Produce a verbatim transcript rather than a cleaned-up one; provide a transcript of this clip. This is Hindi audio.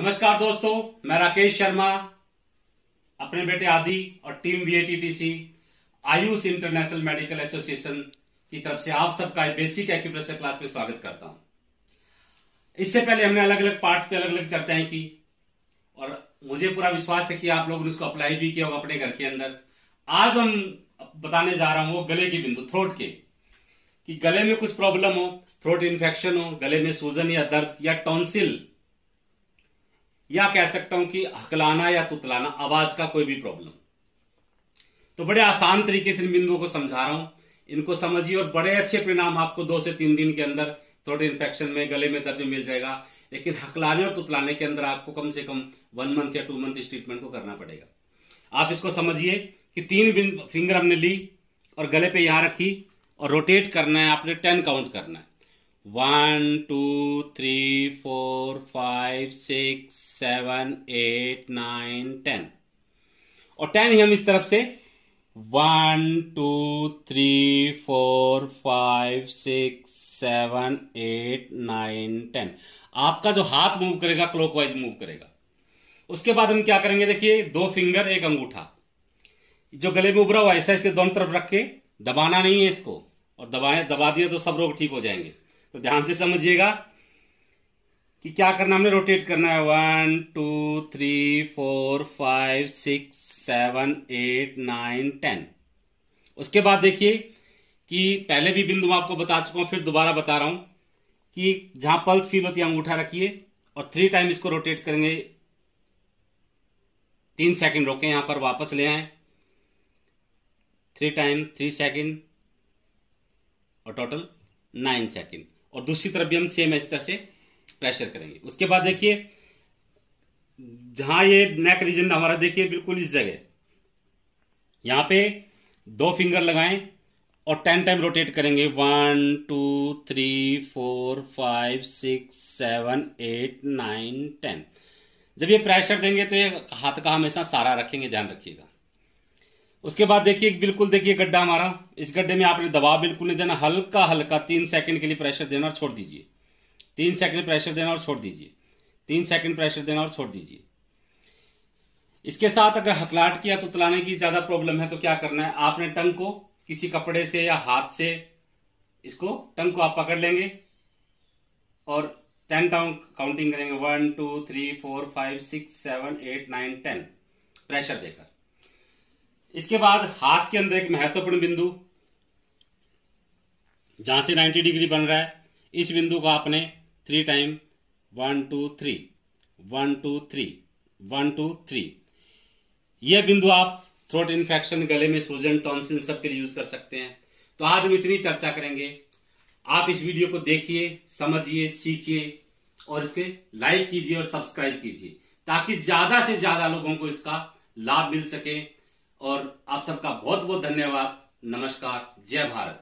नमस्कार दोस्तों, मैं राकेश शर्मा अपने बेटे आदि और team B A T TC AYUSH international medical association की तरफ से आप सबका बेसिक एक्यूप्रेशर क्लास में स्वागत करता हूं। इससे पहले हमने अलग अलग पार्ट्स पे अलग अलग चर्चाएं की और मुझे पूरा विश्वास है कि आप लोगों ने उसको अप्लाई भी किया होगा अपने घर के अंदर। आज हम बताने जा रहा हूं वो गले की बिंदु, थ्रोट के, कि गले में कुछ प्रॉब्लम हो, थ्रोट इन्फेक्शन हो, गले में सूजन या दर्द या टॉन्सिल या कह सकता हूं कि हकलाना या तुतलाना, आवाज का कोई भी प्रॉब्लम। तो बड़े आसान तरीके से इन बिंदुओं को समझा रहा हूं, इनको समझिए और बड़े अच्छे परिणाम आपको दो से तीन दिन के अंदर थ्रोट इन्फेक्शन में, गले में दर्द मिल जाएगा। लेकिन हकलाने और तुतलाने के अंदर आपको कम से कम वन मंथ या टू मंथ इस ट्रीटमेंट को करना पड़ेगा। आप इसको समझिए कि तीन फिंगर हमने ली और गले पर यहां रखी और रोटेट करना है, आपने टेन काउंट करना है, one two three four five six seven eight nine ten, और टेन ही हम इस तरफ से one two three four five six seven eight nine ten. आपका जो हाथ मूव करेगा क्लॉकवाइज मूव करेगा। उसके बाद हम क्या करेंगे, देखिए दो फिंगर एक अंगूठा जो गले में उभरा हुआ है ऐसा इसके दोनों तरफ रख के दबाना नहीं है इसको, और दबाए दबा दिए तो सब रोग ठीक हो जाएंगे। तो ध्यान से समझिएगा कि क्या करना, हमने रोटेट करना है, one two three four five six seven eight nine ten. उसके बाद देखिए कि पहले भी बिंदु आपको बता चुका हूं, फिर दोबारा बता रहा हूं कि जहां पल्स फील होती है अंगूठा रखिए और थ्री टाइम इसको रोटेट करेंगे, तीन सेकंड रोके, यहां पर वापस ले आए, थ्री टाइम थ्री सेकंड और टोटल नाइन सेकेंड। और दूसरी तरफ भी हम सेम इस तरह से प्रेशर करेंगे। उसके बाद देखिए जहां ये नेक रीजन हमारा, देखिए बिल्कुल इस जगह यहां पे दो फिंगर लगाएं और टेन टाइम रोटेट करेंगे, one two three four five six seven eight nine ten. जब ये प्रेशर देंगे तो ये हाथ का हमेशा सहारा रखेंगे, ध्यान रखिएगा। उसके बाद देखिए बिल्कुल, देखिए गड्ढा हमारा, इस गड्ढे में आपने दबाव बिल्कुल नहीं देना, हल्का हल्का तीन सेकंड के लिए प्रेशर देना और छोड़ दीजिए, तीन सेकंड प्रेशर देना और छोड़ दीजिए, तीन सेकंड प्रेशर देना और छोड़ दीजिए। इसके साथ अगर हकलाट की या तुतलाने की ज्यादा प्रॉब्लम है तो क्या करना है, आपने टंग को किसी कपड़े से या हाथ से इसको, टंग को आप पकड़ लेंगे और टेन काउंट काउंटिंग करेंगे, one two three four five six seven eight nine ten pressure देकर। इसके बाद हाथ के अंदर एक महत्वपूर्ण बिंदु जहां से नब्बे डिग्री बन रहा है, इस बिंदु को आपने three time one two three one two three one two three, यह बिंदु आप थ्रोट इन्फेक्शन, गले में सूजन, टॉन्सिल सबके लिए यूज कर सकते हैं। तो आज हम इतनी चर्चा करेंगे। आप इस वीडियो को देखिए, समझिए, सीखिए और इसके लाइक कीजिए और सब्सक्राइब कीजिए ताकि ज्यादा से ज्यादा लोगों को इसका लाभ मिल सके। और आप सबका बहुत बहुत धन्यवाद। नमस्कार, जय भारत।